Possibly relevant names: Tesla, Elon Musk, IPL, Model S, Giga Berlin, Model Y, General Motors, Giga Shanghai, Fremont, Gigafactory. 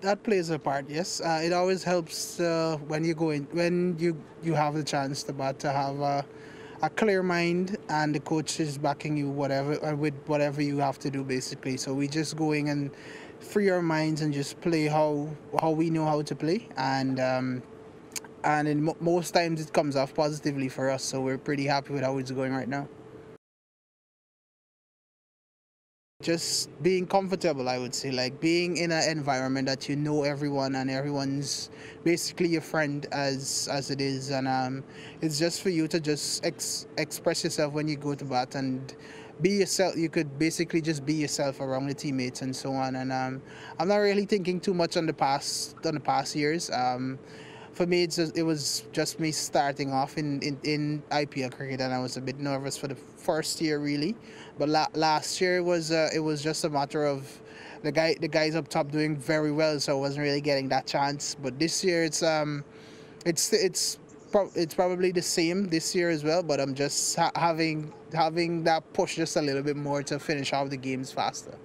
that plays a part, yes. It always helps when you go in, when you have the chance to bat, to have a clear mind, and the coach is backing you with whatever you have to do, basically. So we just going and free our minds and just play how we know how to play, and in most times it comes off positively for us. So we're pretty happy with how it's going right now. Just being comfortable, I would say, like being in an environment that you know everyone and everyone's basically your friend as it is, and it's just for you to just express yourself when you go to bat and be yourself. You could basically just be yourself around the teammates and so on. And I'm not really thinking too much on the past years. For me, it was just me starting off in IPL cricket, and I was a bit nervous for the first year, really. But last year it was just a matter of the guys up top doing very well, so I wasn't really getting that chance. But this year it's probably the same this year as well. But I'm just having that push just a little bit more to finish off the games faster.